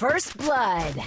First blood.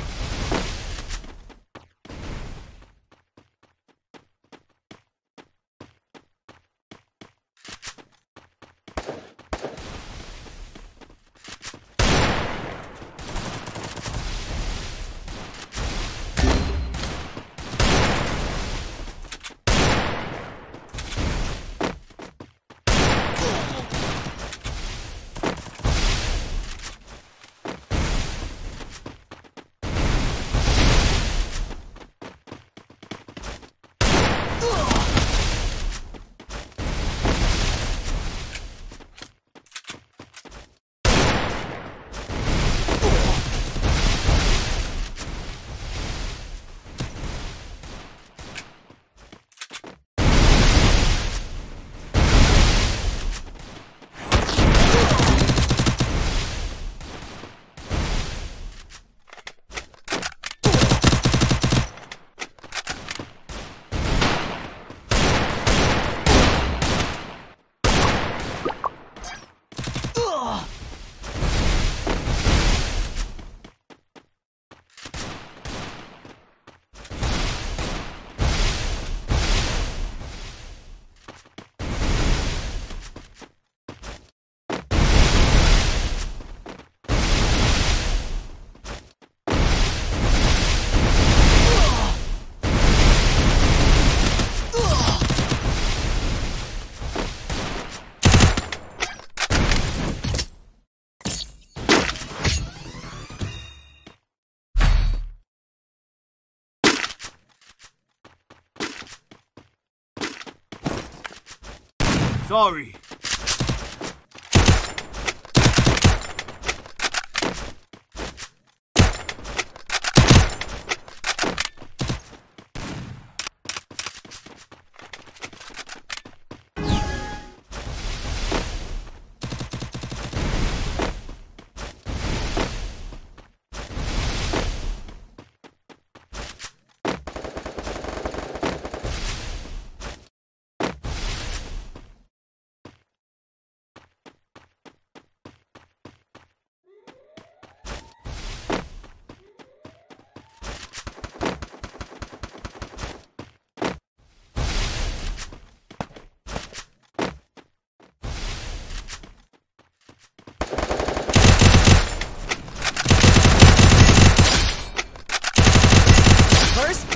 Sorry.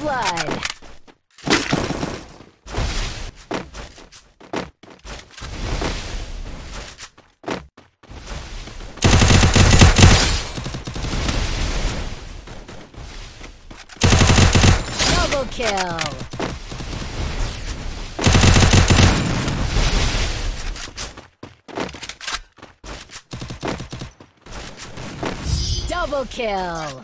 Blood. Double kill. Double kill.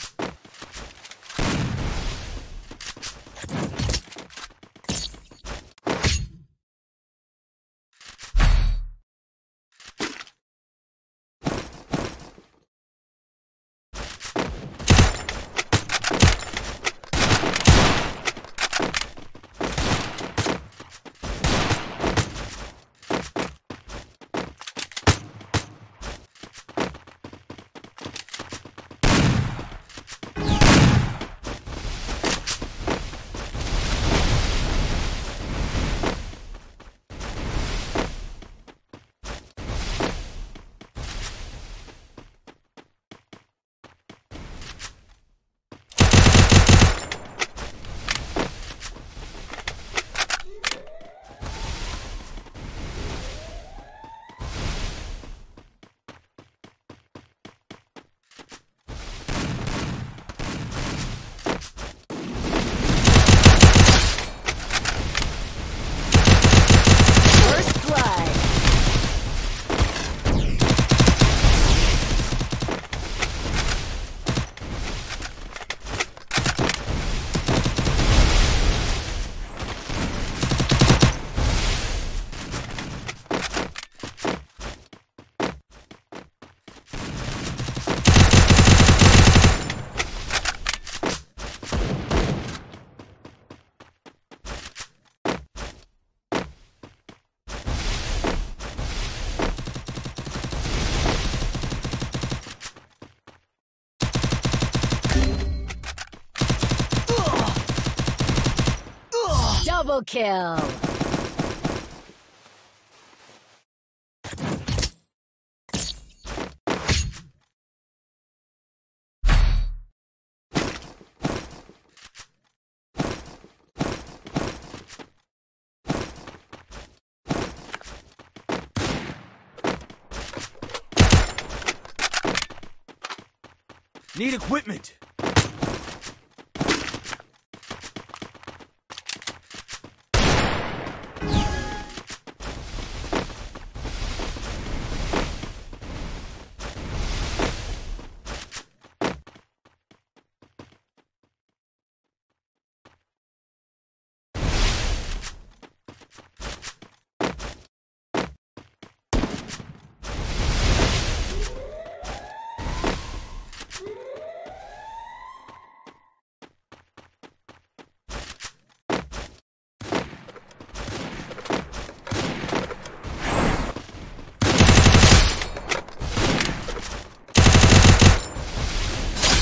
Double kill! Need equipment!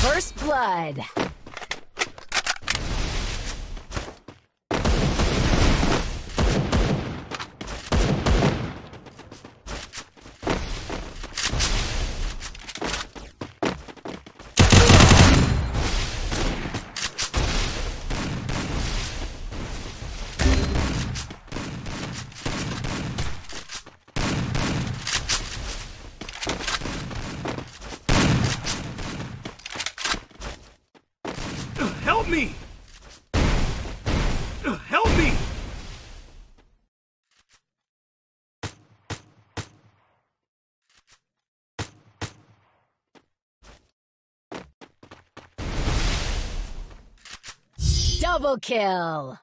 First blood. Me! Help me! Double kill!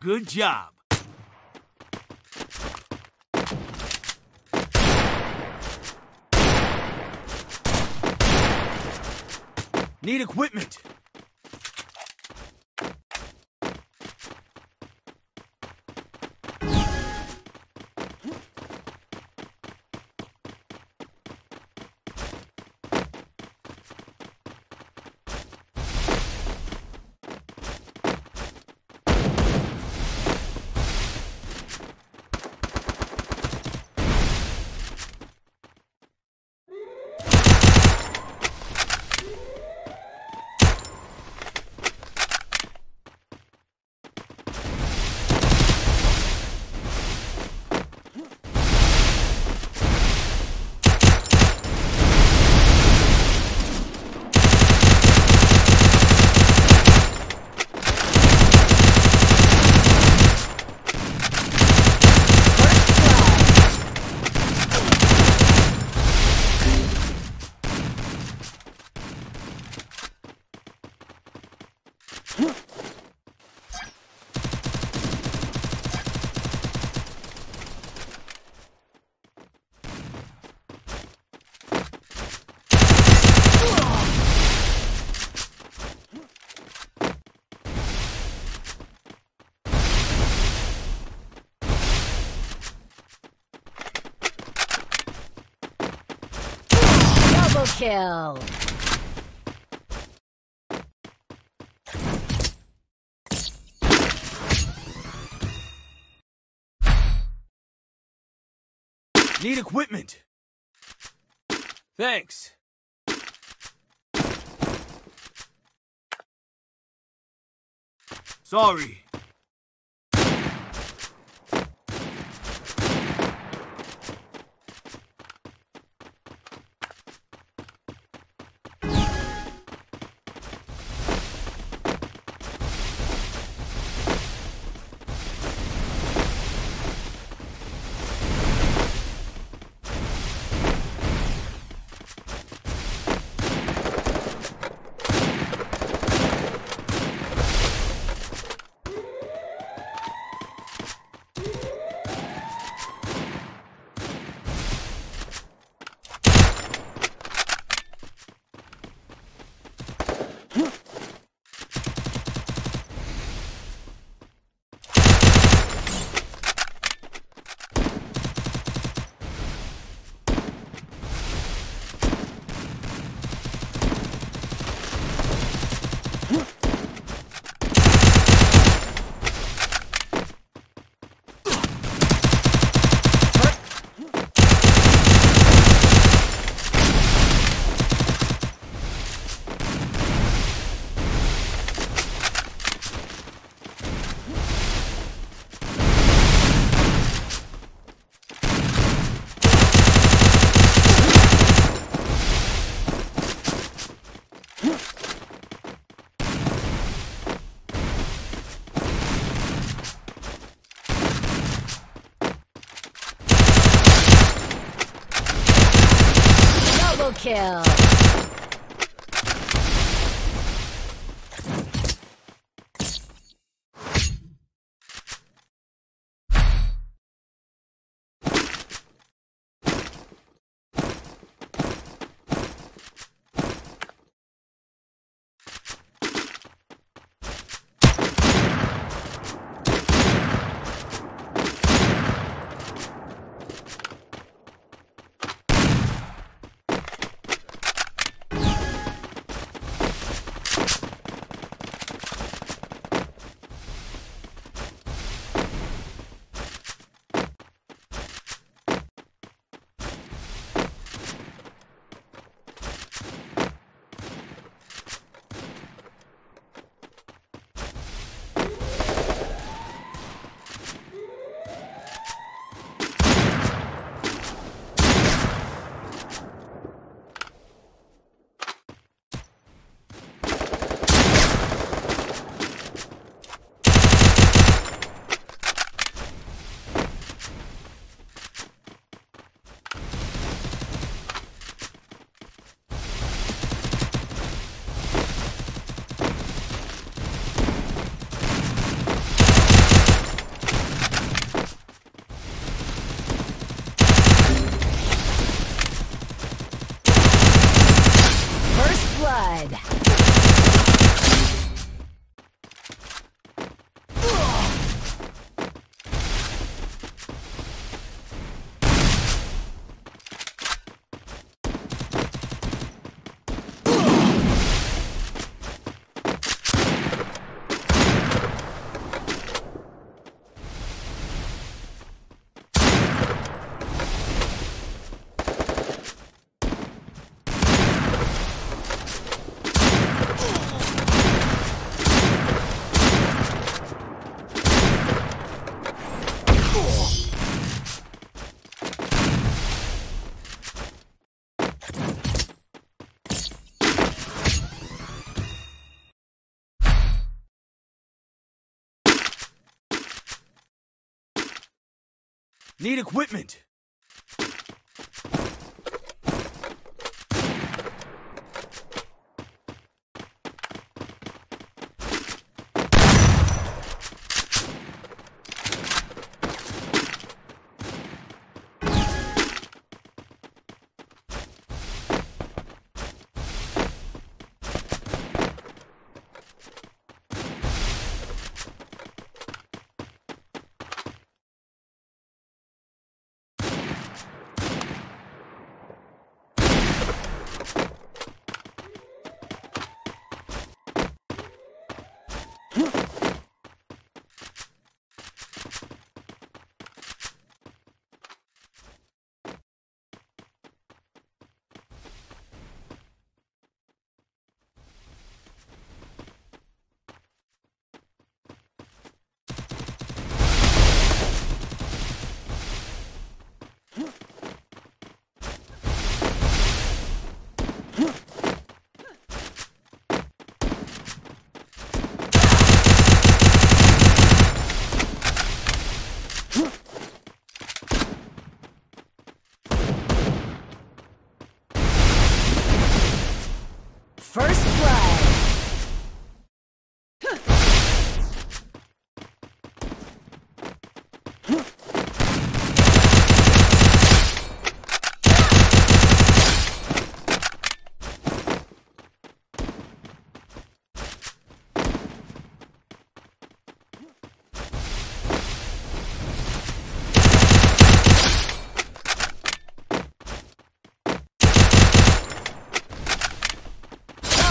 Good job. Need equipment. Kill. Need equipment. Thanks. Sorry. kill. Need equipment!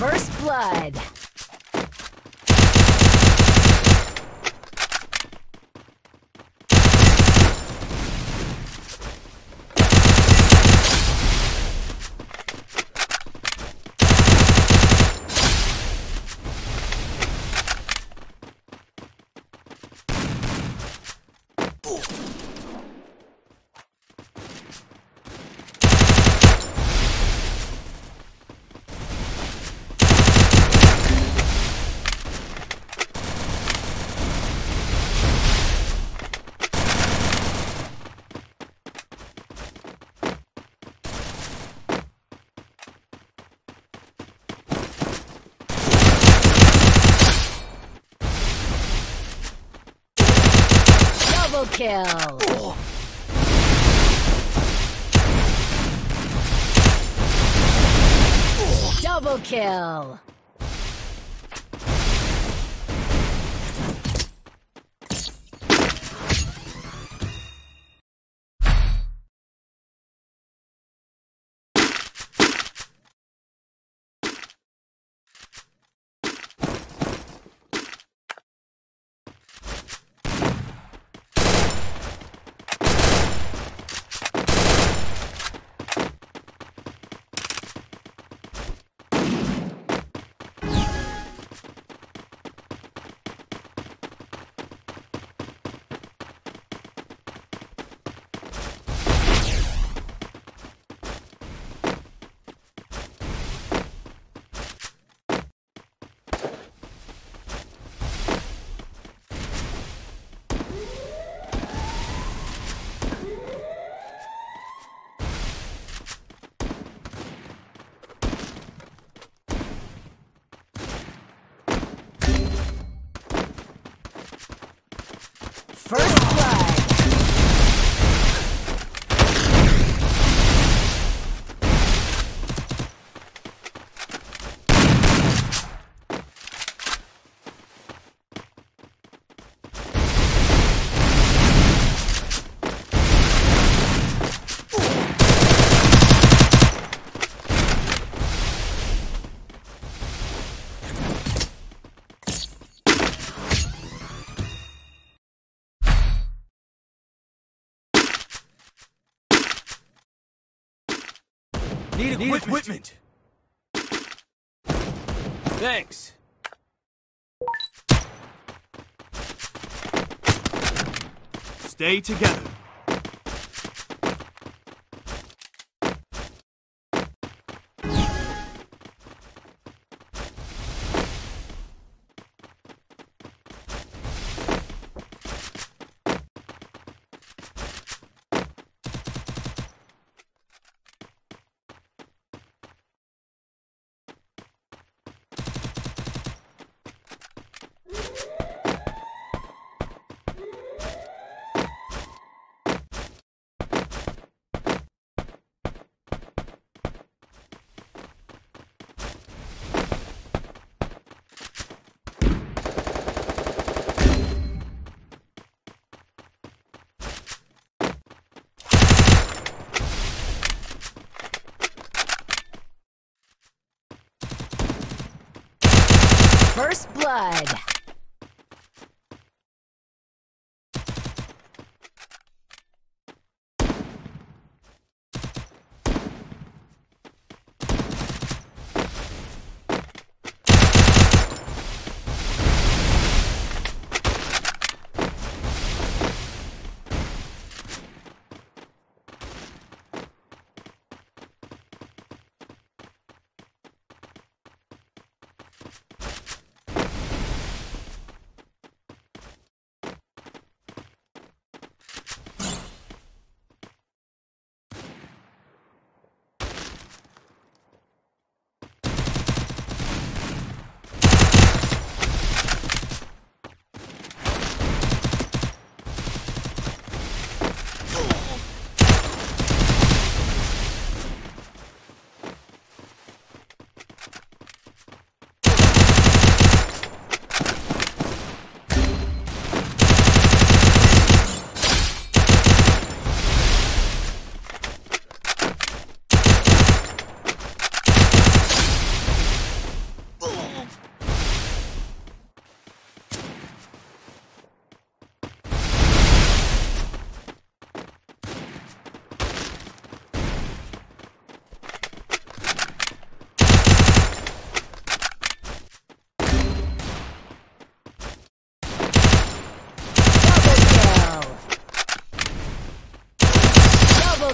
First blood. Kill. Oh. Oh. Double kill. First blood. Need equipment. Thanks. Stay together. First blood.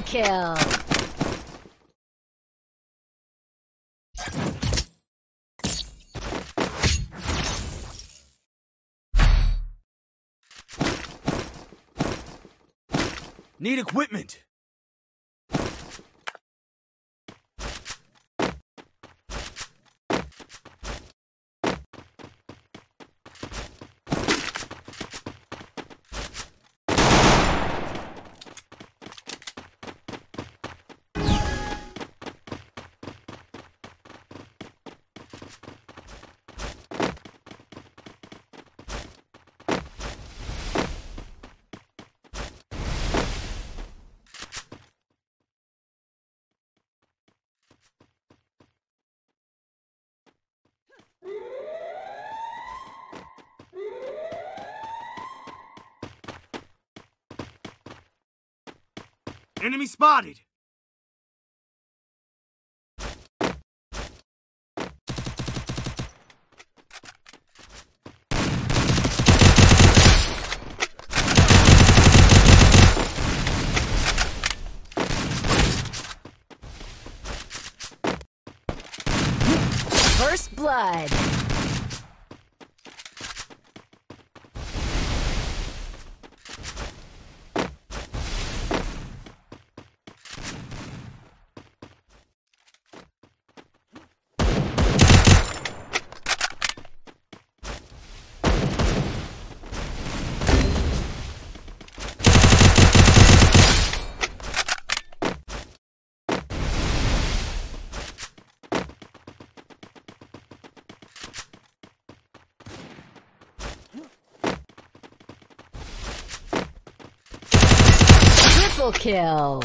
kill. Need equipment. Enemy spotted! First blood! Kill.